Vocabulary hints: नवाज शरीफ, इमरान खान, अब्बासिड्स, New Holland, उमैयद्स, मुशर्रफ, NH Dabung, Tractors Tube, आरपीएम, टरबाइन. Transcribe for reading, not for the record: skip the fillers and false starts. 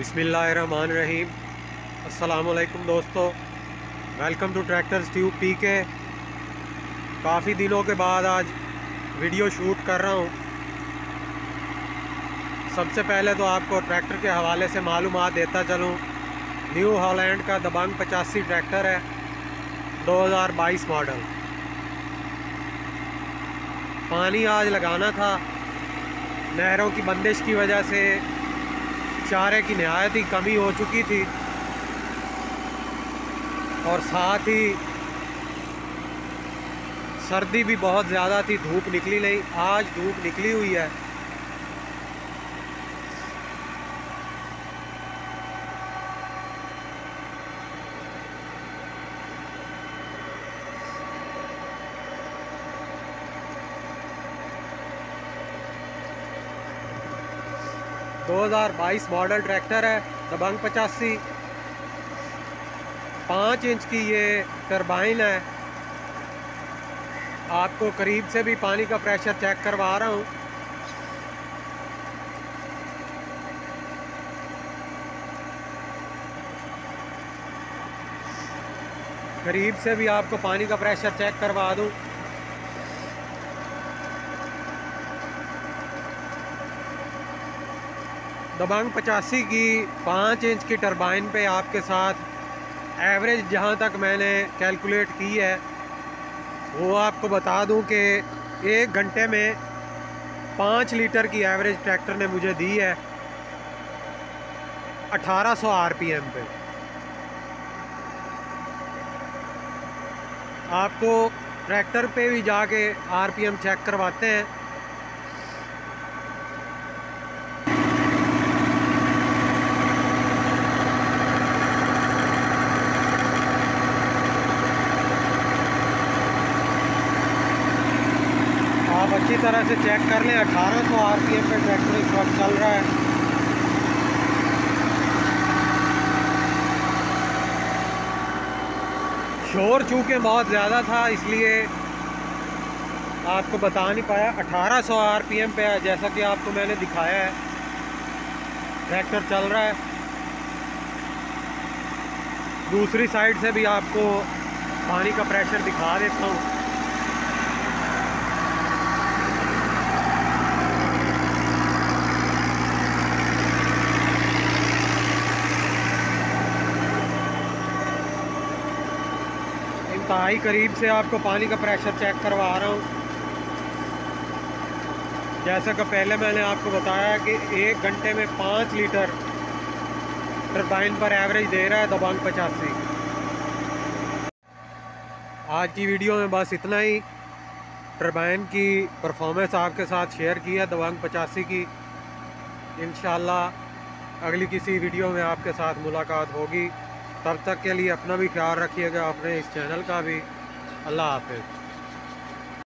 बिस्मिल्लाहिर्रहमानिर्रहीम। अस्सलामुअलैकुम दोस्तों, welcome to tractors tube P K. काफ़ी दिनों के बाद आज वीडियो शूट कर रहा हूँ। सबसे पहले तो आपको ट्रैक्टर के हवाले से मालूमात देता चलूँ। न्यू हॉलैंड का दबंग 85 ट्रैक्टर है, 2022 मॉडल। पानी आज लगाना था, नहरों की बंदिश की वजह से चारे की नहायत ही कमी हो चुकी थी और साथ ही सर्दी भी बहुत ज़्यादा थी, धूप निकली नहीं। आज धूप निकली हुई है, दो हज़ार 22 मॉडल ट्रैक्टर है दबंग 85। 5 इंच की ये टरबाइन है। आपको करीब से भी पानी का प्रेशर चेक करवा रहा हूँ। करीब से भी आपको पानी का प्रेशर चेक करवा दूँ। दबंग 85 की 5 इंच की टरबाइन पे आपके साथ एवरेज जहां तक मैंने कैलकुलेट की है वो आपको बता दूं कि 1 घंटे में 5 लीटर की एवरेज ट्रैक्टर ने मुझे दी है 1800 आरपीएम पे। आपको ट्रैक्टर पे भी जाके आरपीएम चेक करवाते हैं। अच्छी तरह से चेक कर लें। 1800 आरपीएम पे ट्रैक्टर इस वक्त चल रहा है। शोर चूँकि बहुत ज़्यादा था इसलिए आपको बता नहीं पाया। 1800 आरपीएम पे है, जैसा कि आपको मैंने दिखाया है ट्रैक्टर चल रहा है। दूसरी साइड से भी आपको पानी का प्रेशर दिखा देता हूँ। ताई करीब से आपको पानी का प्रेशर चेक करवा रहा हूँ। जैसा कि पहले मैंने आपको बताया कि 1 घंटे में 5 लीटर टरबाइन पर एवरेज दे रहा है दबंग 85। आज की वीडियो में बस इतना ही। टरबाइन की परफॉर्मेंस आपके साथ शेयर की है दबंग 85 की। इंशाल्लाह अगली किसी वीडियो में आपके साथ मुलाकात होगी। तब तक के लिए अपना भी ख्याल रखिएगा, अपने इस चैनल का भी। अल्लाह हाफ़िज़।